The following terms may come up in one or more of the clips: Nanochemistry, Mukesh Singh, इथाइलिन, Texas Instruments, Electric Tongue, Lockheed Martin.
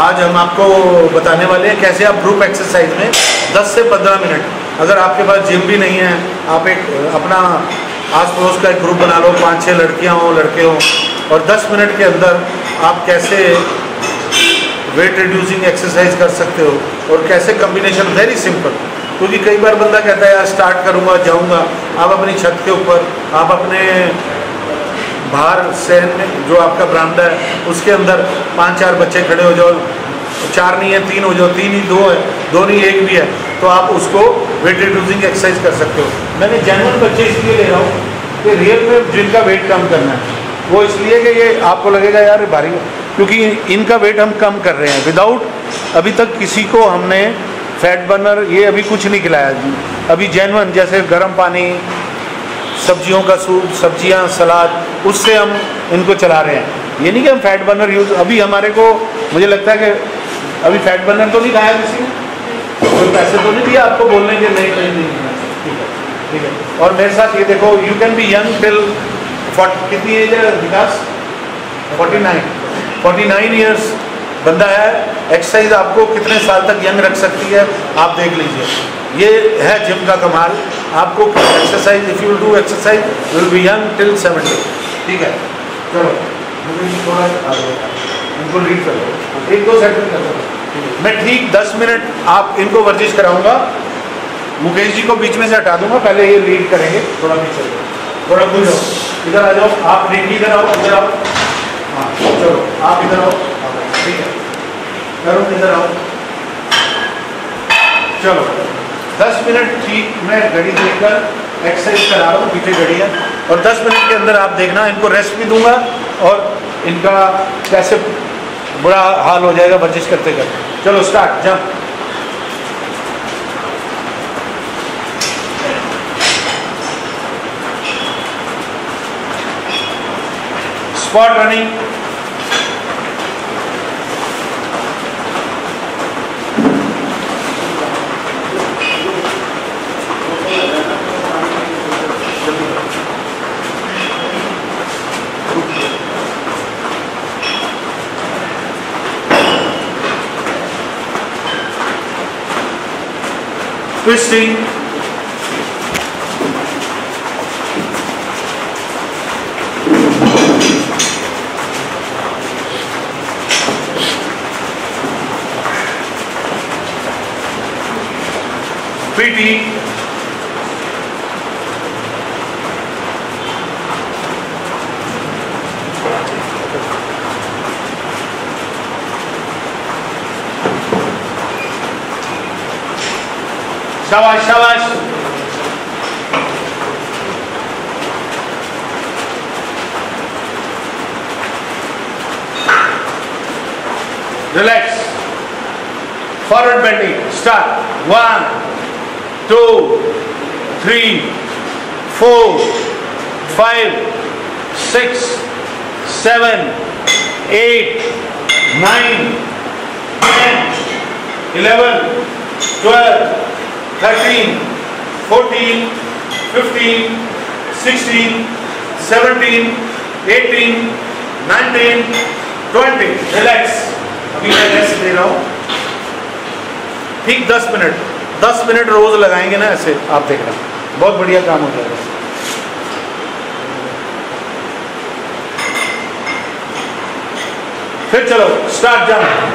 आज हम आपको बताने वाले हैं कैसे आप ग्रुप एक्सरसाइज में 10 से 15 मिनट, अगर आपके पास जिम भी नहीं है, आप एक अपना आस पड़ोस का एक ग्रुप बना लो, 5-6 लड़कियां हों लड़के हों, और 10 मिनट के अंदर आप कैसे वेट रिड्यूसिंग एक्सरसाइज कर सकते हो और कैसे कम्बिनेशन। वेरी सिंपल, क्योंकि कई बार बंदा कहता है यार स्टार्ट करूँगा जाऊँगा। आप अपनी छत के ऊपर, आप अपने बाहर सहन में जो आपका बरामदा है उसके अंदर 5-4 बच्चे खड़े हो जाओ, 4 नहीं है 3 हो जाओ, 3 ही 2 है, 2 नहीं 1 भी है, तो आप उसको वेट रिड्यूसिंग एक्सरसाइज कर सकते हो। मैंने जेन्युइन बच्चे इसलिए ले रहा हूँ कि रियल में जिनका वेट कम करना है, वो इसलिए कि ये आपको लगेगा यार भारी, क्योंकि इनका वेट हम कम कर रहे हैं विदाउट, अभी तक किसी को हमने फैट बर्नर ये अभी कुछ नहीं खिलाया जी। अभी जेन्युइन जैसे गर्म पानी, सब्जियों का सूप, सब्जियां, सलाद, उससे हम इनको चला रहे हैं। ये नहीं कि हम फैट बर्नर यूज़, अभी हमारे को मुझे लगता है कि अभी फैट बर्नर तो नहीं खाया किसी ने, कोई पैसे तो नहीं दिया आपको बोलने के नहीं नहीं नहीं, ठीक है ठीक है। और मेरे साथ ये देखो, you can be young till कितनी एज है विकास, 49 ईयर्स बंदा है। एक्सरसाइज आपको कितने साल तक यंग रख सकती है आप देख लीजिए, ये है जिम का कमाल। आपको exercise, if you do exercise will be young till 70, ठीक है। चलो थोड़ा इनको लीड कर लो, एक दो सेट कर लो, मैं ठीक 10 मिनट आप इनको वर्जिश कराऊंगा। मुकेश जी को बीच में से हटा दूंगा, पहले ये लीड करेंगे, थोड़ा पीछे थोड़ा खुश हो, इधर आ जाओ आप, लीड इधर आओ, इधर आओ, हाँ चलो आप इधर आओ, ठीक है करो, इधर आओ, चलो 10 मिनट ठीक, मैं घड़ी देखकर एक्सरसाइज करा रहा हूँ, पीछे घड़ी है, और 10 मिनट के अंदर आप देखना इनको रेस्ट भी दूंगा और इनका कैसे बुरा हाल हो जाएगा वर्जिश करते करते। चलो start, jump, spot running, twisting, PT, शाबाश शाबाश, relax, forward bending, start 1 2 3 4 5 6 7 8 9 10 11 12 13 14 15 16 17 18 19 20, relax. अभी मैं रेस्ट ले रहा हूँ, ठीक 10 मिनट रोज लगाएंगे ना ऐसे, आप देखना बहुत बढ़िया काम हो जाएगा। फिर चलो स्टार्ट, जाओ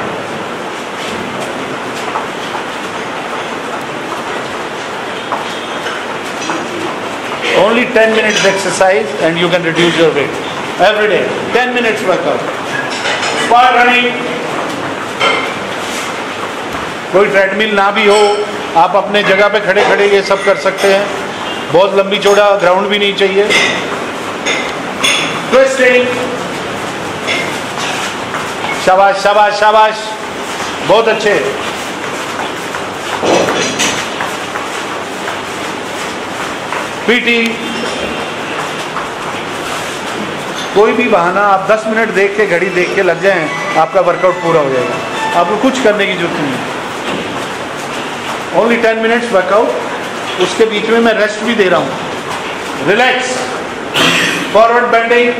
only 10 minutes exercise and you can reduce your weight every day, 10 minutes workout, spot running, कोई ट्रेडमिल ना भी हो आप अपने जगह पे खड़े खड़े ये सब कर सकते हैं, बहुत लंबी चौड़ा ग्राउंड भी नहीं चाहिए। ट्विस्टिंग, शाबाश शाबाश शाबाश, बहुत अच्छे, पीटी, कोई भी बहाना आप 10 मिनट देख के घड़ी देख के लग जाएं, आपका वर्कआउट पूरा हो जाएगा, आपको कुछ करने की जरूरत नहीं। ओनली 10 मिनट्स वर्कआउट, उसके बीच में मैं रेस्ट भी दे रहा हूँ। Relax, forward bending,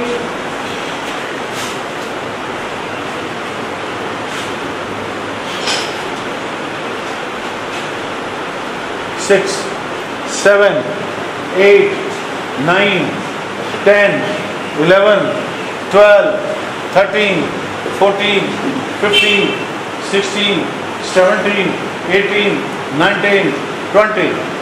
6, 7, 8, 9, 10, 11, 12, 13, 14, 15, 16, 17, 18, 19, 20.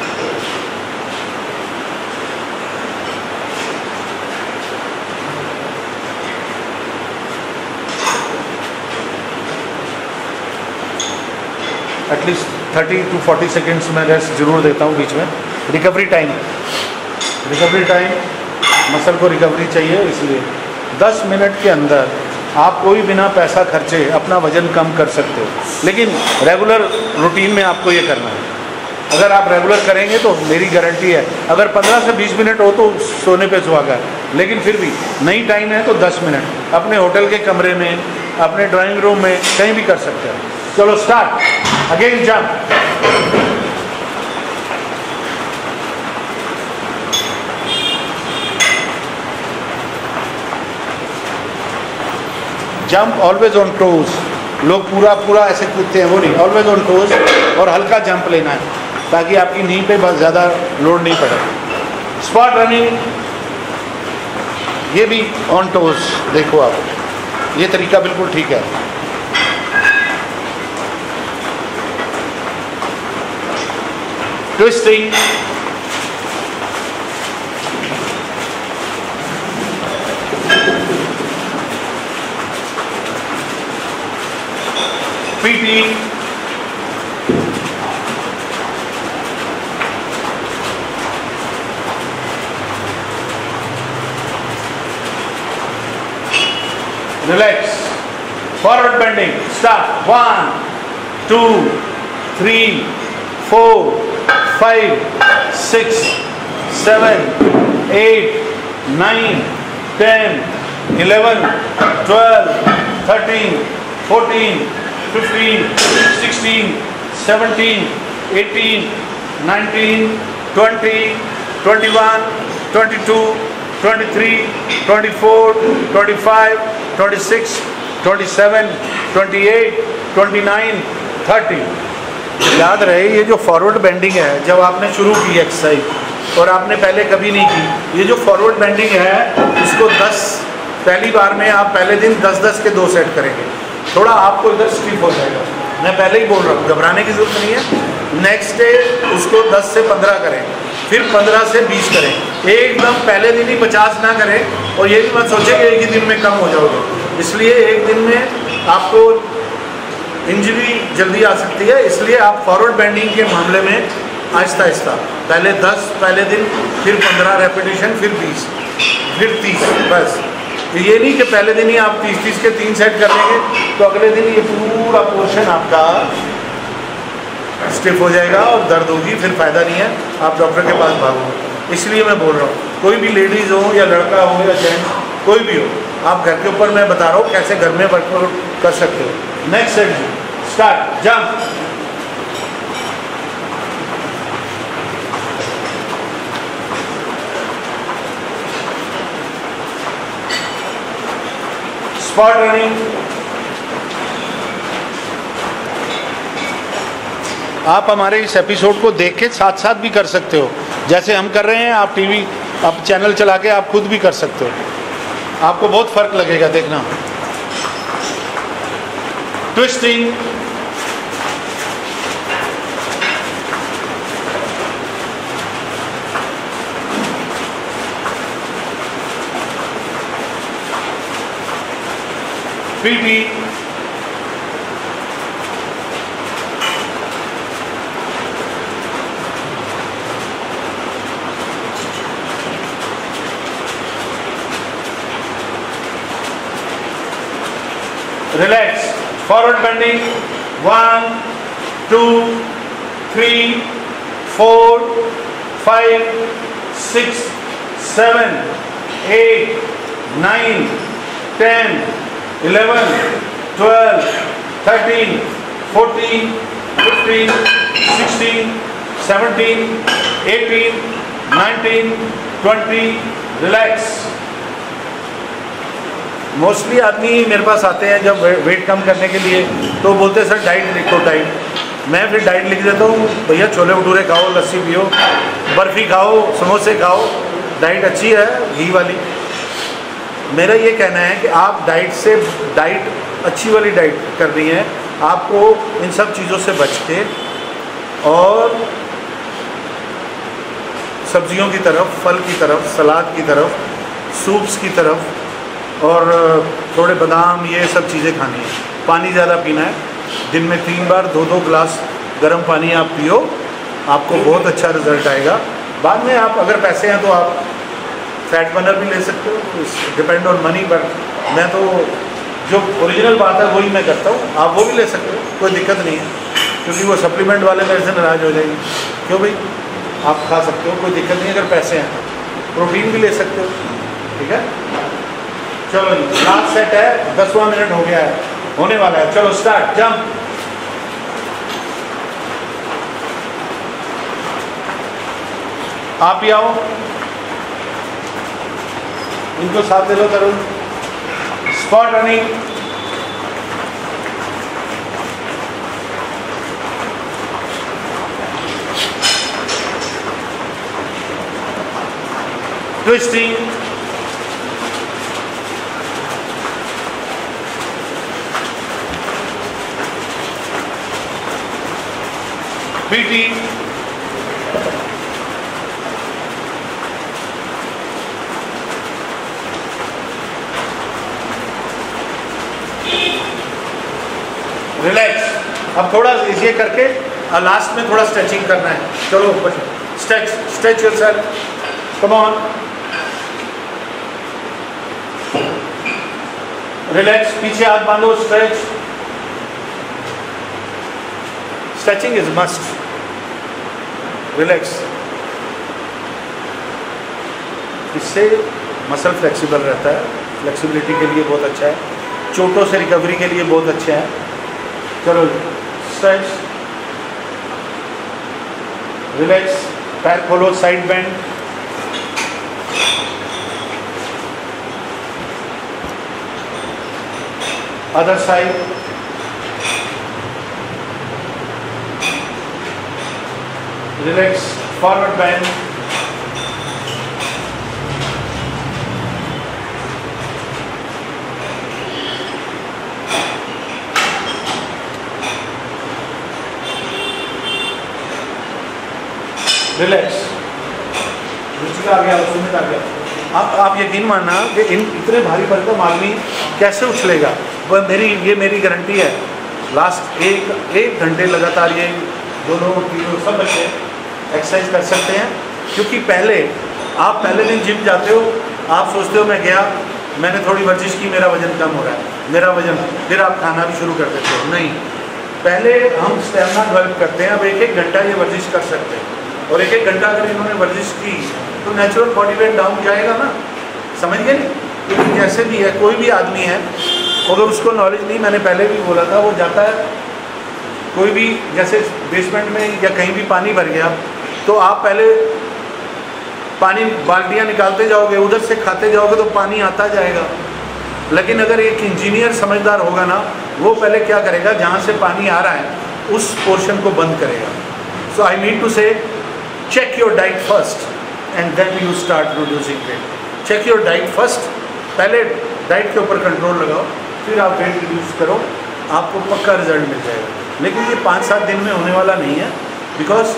At least 30 to 40 seconds में रेस्ट जरूर देता हूँ बीच में। रिकवरी टाइम मसल को रिकवरी चाहिए, इसलिए 10 मिनट के अंदर आप कोई बिना पैसा खर्चे अपना वज़न कम कर सकते हो, लेकिन रेगुलर रूटीन में आपको ये करना है। अगर आप रेगुलर करेंगे तो मेरी गारंटी है, अगर 15 से 20 मिनट हो तो सोने पे सुहागा, लेकिन फिर भी नहीं टाइम है तो 10 मिनट अपने होटल के कमरे में, अपने ड्राइंग रूम में, कहीं भी कर सकते हैं। चलो start again, jump. Jump always on toes. लोग पूरा ऐसे कूदते हैं, वो नहीं, ऑलवेज ऑन टोज और हल्का जंप लेना है ताकि आपकी नी पे बहुत ज़्यादा लोड नहीं पड़े। स्पॉट रनिंग ये भी ऑन टोज। देखो आप, ये तरीका बिल्कुल ठीक है। Twisting, PT, relax, forward bending. Start 1, 2, 3, 4, 5, 6, 7, 8, 9, 10, 11, 12, 13, 14, 15, 16, 17, 18, 19, 20, 21, 22, 23, 24, 25, 26, 27, 28, 29, 30। याद रहे, ये जो फॉरवर्ड बेंडिंग है, जब आपने शुरू की एक्सरसाइज और आपने पहले कभी नहीं की, ये जो फॉरवर्ड बेंडिंग है इसको पहली बार में आप पहले दिन 10-10 के 2 सेट करेंगे। थोड़ा आपको इधर स्टिफ हो जाएगा, मैं पहले ही बोल रहा हूँ, घबराने की जरूरत नहीं है। नेक्स्ट डे उसको 10 से 15 करें, फिर 15 से 20 करें। एकदम पहले दिन ही 50 ना करें, और ये भी मत सोचें कि एक ही दिन में कम हो जाओगे। इसलिए एक दिन में आपको इंजरी जल्दी आ सकती है, इसलिए आप फॉरवर्ड बेंडिंग के मामले में आहिस्ता आहिस्ता, पहले 10 पहले दिन, फिर 15 रेपिटेशन, फिर 20, फिर 30। बस ये नहीं कि पहले दिन ही आप 30-30 के 3 सेट कर लेंगे तो अगले दिन ये पूरा पोर्शन आपका स्टिफ हो जाएगा और दर्द होगी, फिर फ़ायदा नहीं है, आप डॉक्टर के पास भागोगे। इसलिए मैं बोल रहा हूँ, कोई भी लेडीज़ हो या लड़का हो या जेंट्स, कोई भी हो, आप घर के ऊपर मैं बता रहा हूँ कैसे घर में वर्कआउट कर सकते हो। Next set start, jump. Spot running. आप हमारे इस एपिसोड को देख के साथ साथ भी कर सकते हो, जैसे हम कर रहे हैं। आप टीवी, आप चैनल चला के आप खुद भी कर सकते हो, आपको बहुत फर्क लगेगा, देखना। Twisting, PT, relax, forward bending. 1, 2, 3, 4, 5, 6, 7, 8, 9, 10, 11, 12, 13, 14, 15, 16, 17, 18, 19, 20। Relax. Mostly आदमी मेरे पास आते हैं जब वेट कम करने के लिए, तो बोलते हैं सर डाइट देखो, डाइट। मैं फिर डाइट लिख देता हूँ, भैया छोले भटूरे खाओ, लस्सी पियो, बर्फ़ी खाओ, समोसे खाओ, डाइट अच्छी है घी वाली। मेरा ये कहना है कि आप डाइट से डाइट अच्छी वाली डाइट करनी है आपको, इन सब चीज़ों से बच के और सब्जियों की तरफ, फल की तरफ, सलाद की तरफ, सूप्स की तरफ और थोड़े बादाम, ये सब चीज़ें खानी है। पानी ज़्यादा पीना है, दिन में 3 बार 2-2 ग्लास गर्म पानी आप पियो, आपको बहुत अच्छा रिजल्ट आएगा। बाद में आप अगर पैसे हैं तो आप फैट बर्नर भी ले सकते हो, डिपेंड ऑन मनी, बट मैं तो जो ओरिजिनल बात है वही मैं करता हूँ, आप वो भी ले सकते हो, कोई दिक्कत नहीं है, क्योंकि वो सप्लीमेंट वाले मेरे से नाराज़ हो जाएंगे। क्यों भाई, आप खा सकते हो, कोई दिक्कत नहीं, अगर पैसे हैं प्रोटीन भी ले सकते हो, ठीक है। चलो लास्ट सेट है, 10वां मिनट हो गया है, होने वाला है, चलो स्टार्ट, जंप। आप ही आओ, इनको साथ दे लो, Tarun spot running, twisting, PT, relax. अब थोड़ा ये करके लास्ट में थोड़ा स्ट्रेचिंग करना है, चलो stretch, stretch yourself, come on, relax, पीछे हाथ बांधो, stretch, stretching is must, relax, इससे मसल फ्लेक्सिबल रहता है, फ्लेक्सिबिलिटी के लिए बहुत अच्छा है, चोटों से रिकवरी के लिए बहुत अच्छा है। चलो स्ट्रेच, रिलैक्स, पैर खोलो, side bend, other side, relax, forward bend, relax, Ruchi आ गया, सुमित आ गया। आप यकीन मानना कि इन इतने भारी भरकम आदमी कैसे उछलेगा, वह मेरी गारंटी है। लास्ट एक घंटे लगातार ये दोनों तीनों सब बच्चे एक्सरसाइज कर सकते हैं, क्योंकि पहले दिन जिम जाते हो, आप सोचते हो मैं गया, मैंने थोड़ी वर्जिश की, मेरा वज़न कम हो रहा है, मेरा वज़न, फिर आप खाना भी शुरू कर देते हो। नहीं, पहले हम स्टैमिना डेवलप करते हैं। अब 1-1 घंटा ये वर्जिश कर सकते हैं, और 1-1 घंटा अगर इन्होंने वर्जिश की तो नेचुरल बॉडी वेट डाउन जाएगा ना, समझ गए नहीं। तो जैसे भी है, कोई भी आदमी है, अगर उसको नॉलेज नहीं, मैंने पहले भी बोला था, वो जाता है कोई भी, जैसे बेसमेंट में या कहीं भी पानी भर गया, तो आप पहले पानी बाल्टियाँ निकालते जाओगे, उधर से खाते जाओगे तो पानी आता जाएगा। लेकिन अगर एक इंजीनियर समझदार होगा ना, वो पहले क्या करेगा, जहाँ से पानी आ रहा है उस पोर्शन को बंद करेगा। So I mean to say check your diet first and then you start reducing weight. Check your diet first, पहले डाइट के ऊपर कंट्रोल लगाओ, फिर आप वेट रिड्यूस करो, आपको पक्का रिजल्ट मिल जाएगा। लेकिन ये 5-7 दिन में होने वाला नहीं है, बिकॉज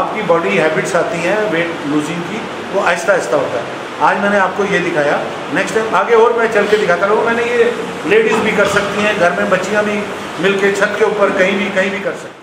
आपकी बॉडी हैबिट्स आती हैं वेट लूजिंग की, वो आहिस्ता आहिस्ता होता है। आज मैंने आपको ये दिखाया, नेक्स्ट टाइम आगे और मैं चल के दिखाता रहूँ। मैंने ये लेडीज़ भी कर सकती हैं, घर में बच्चियाँ भी मिल के, छत के ऊपर कहीं भी कर सकती हैं।